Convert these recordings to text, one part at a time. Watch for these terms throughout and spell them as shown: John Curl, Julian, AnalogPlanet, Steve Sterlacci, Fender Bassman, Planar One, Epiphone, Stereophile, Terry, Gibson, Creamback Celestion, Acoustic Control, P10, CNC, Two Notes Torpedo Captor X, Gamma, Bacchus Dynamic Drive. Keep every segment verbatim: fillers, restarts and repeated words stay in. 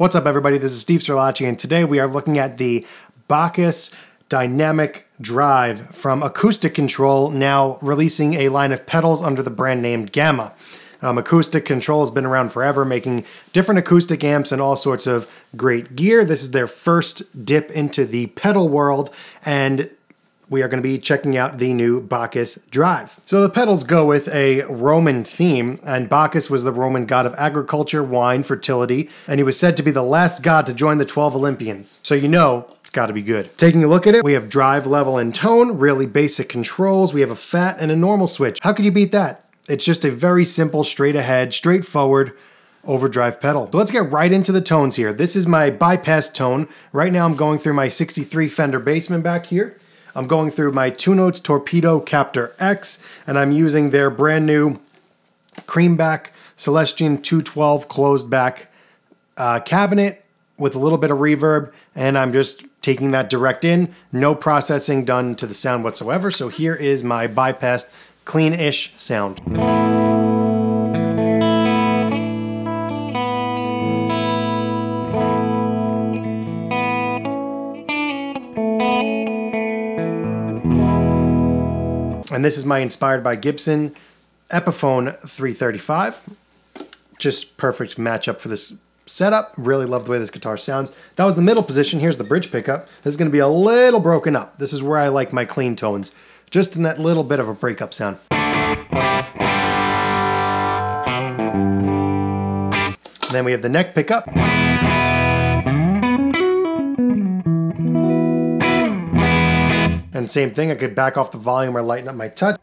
What's up, everybody? This is Steve Sterlacci, and today we are looking at the Bacchus Dynamic Drive from Acoustic Control, now releasing a line of pedals under the brand name Gamma. Um, Acoustic Control has been around forever, making different acoustic amps and all sorts of great gear. This is their first dip into the pedal world, and we are going to be checking out the new Bacchus Drive. So the pedals go with a Roman theme, and Bacchus was the Roman god of agriculture, wine, fertility, and he was said to be the last god to join the twelve Olympians. So you know it's got to be good. Taking a look at it, we have drive, level, and tone, really basic controls. We have a fat and a normal switch. How could you beat that? It's just a very simple, straight ahead, straightforward overdrive pedal. So let's get right into the tones here. This is my bypass tone. Right now I'm going through my sixty-three Fender Bassman back here. I'm going through my Two Notes Torpedo Captor X, and I'm using their brand new Creamback Celestion two twelve closed back uh, cabinet with a little bit of reverb, and I'm just taking that direct in, no processing done to the sound whatsoever. So here is my bypassed, clean-ish sound. And this is my inspired by Gibson Epiphone three thirty-five. Just perfect matchup for this setup. Really love the way this guitar sounds. That was the middle position. Here's the bridge pickup. This is going to be a little broken up. This is where I like my clean tones, just in that little bit of a breakup sound. And then we have the neck pickup. And same thing, I could back off the volume or lighten up my touch.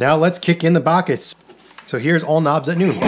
Now let's kick in the Bacchus. So here's all knobs at noon.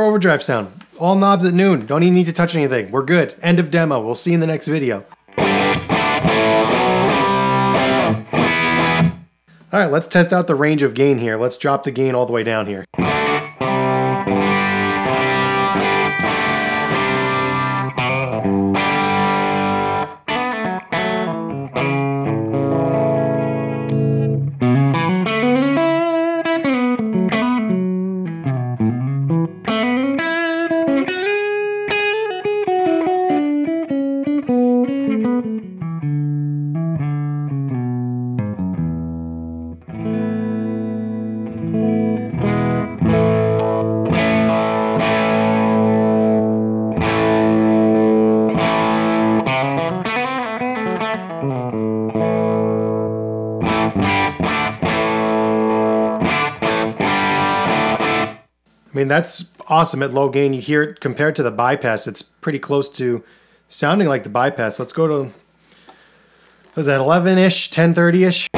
Overdrive sound. All knobs at noon. Don't even need to touch anything. We're good. End of demo. We'll see you in the next video. All right, let's test out the range of gain here. Let's drop the gain all the way down here. I mean, that's awesome at low gain. You hear it compared to the bypass. It's pretty close to sounding like the bypass. Let's go to, was that eleven-ish, ten thirty-ish?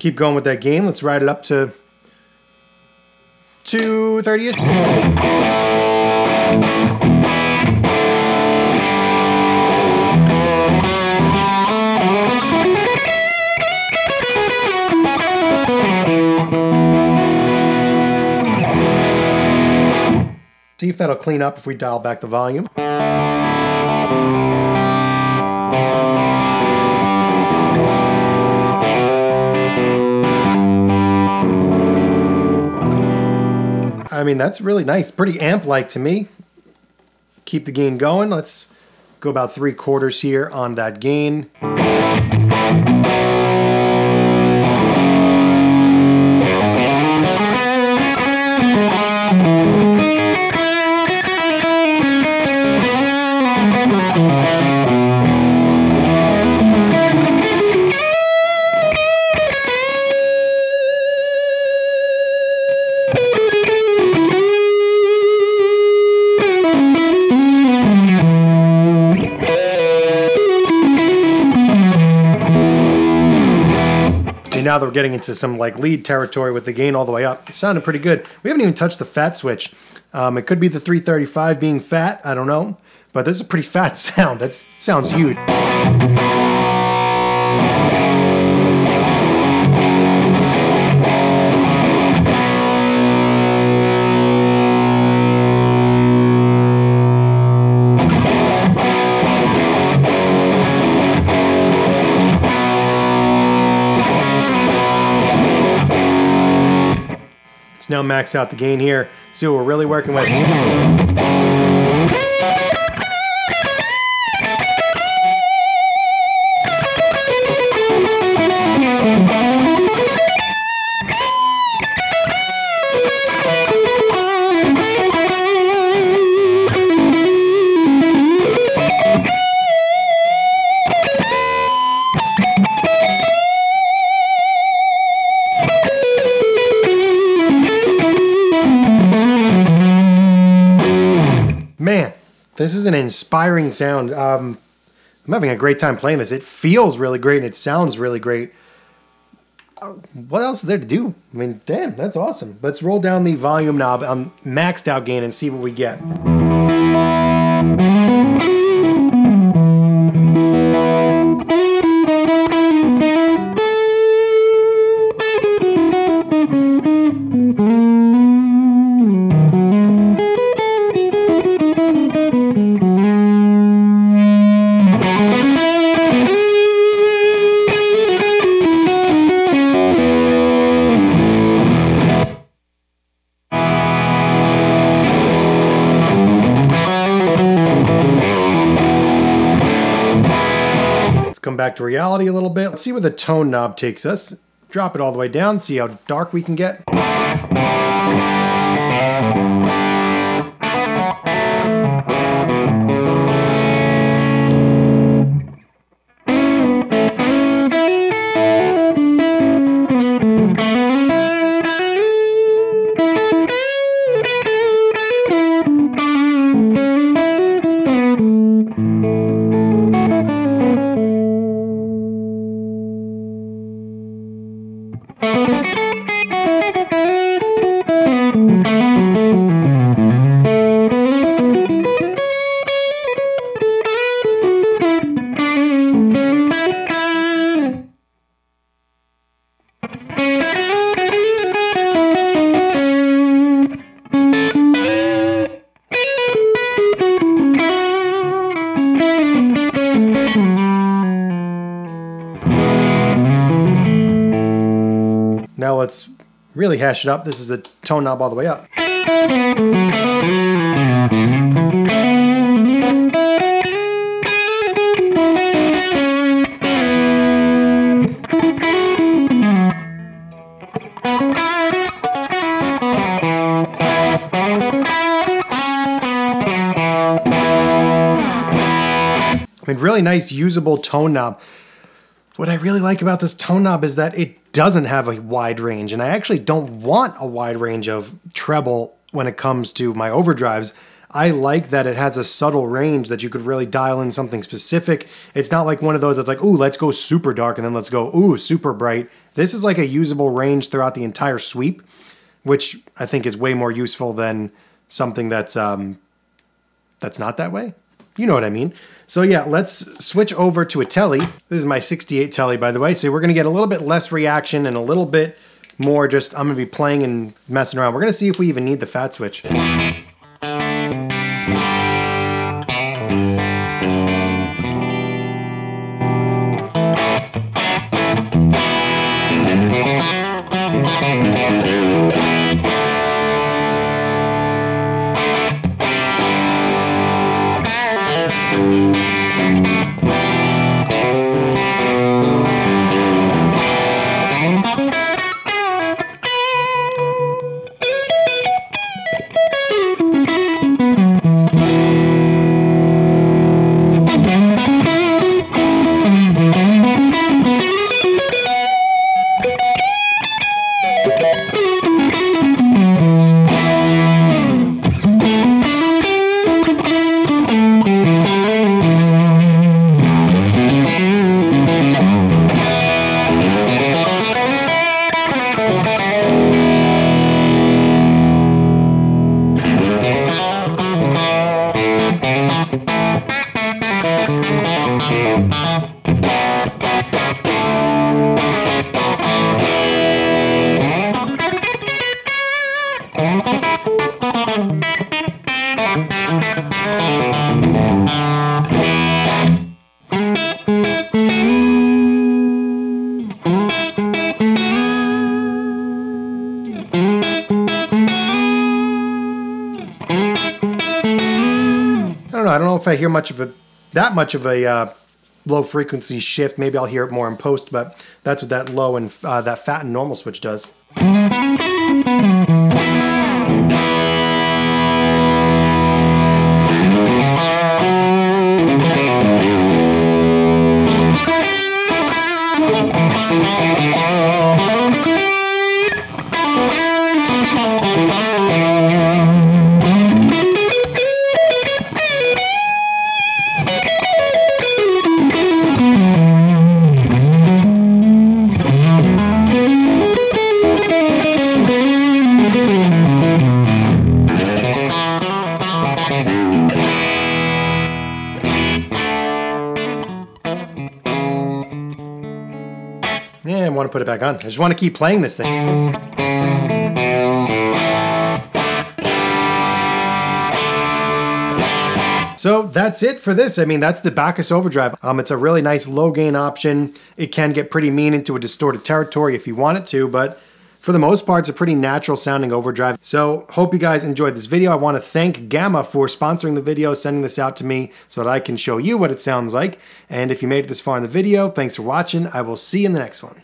Keep going with that gain. Let's ride it up to two thirty-ish. See if that'll clean up if we dial back the volume. I mean, that's really nice. Pretty amp-like to me. Keep the gain going. Let's go about three quarters here on that gain. now that we're getting into some like lead territory with the gain all the way up, it sounded pretty good. We haven't even touched the fat switch. Um, it could be the three thirty-five being fat, I don't know, but this is a pretty fat sound. That sounds huge. Now max out the gain here, see what we're really working with. This is an inspiring sound. Um, I'm having a great time playing this. It feels really great and it sounds really great. Uh, what else is there to do? I mean, damn, that's awesome. Let's roll down the volume knob on maxed out gain and see what we get. Back to reality a little bit. Let's see where the tone knob takes us. Drop it all the way down, see how dark we can get. Now let's really hash it up. This is the tone knob all the way up. I mean, really nice usable tone knob. What I really like about this tone knob is that it doesn't have a wide range, and I actually don't want a wide range of treble when it comes to my overdrives. I like that it has a subtle range that you could really dial in something specific. It's not like one of those that's like, ooh, let's go super dark and then let's go, ooh, super bright. This is like a usable range throughout the entire sweep, which I think is way more useful than something that's, um, that's not that way. You know what I mean. So yeah, let's switch over to a Tele. This is my sixty-eight Tele, by the way. So we're gonna get a little bit less reaction and a little bit more just, I'm gonna be playing and messing around. We're gonna see if we even need the fat switch. I don't know if I hear much of a, that much of a uh, low frequency shift. Maybe I'll hear it more in post, but that's what that low and uh, that fat and normal switch does. Want to put it back on. I just want to keep playing this thing. So that's it for this. I mean, that's the Bacchus Overdrive. Um, it's a really nice low gain option. It can get pretty mean into a distorted territory if you want it to, but for the most part, it's a pretty natural sounding overdrive. So hope you guys enjoyed this video. I want to thank Gamma for sponsoring the video, sending this out to me so that I can show you what it sounds like. And if you made it this far in the video, thanks for watching. I will see you in the next one.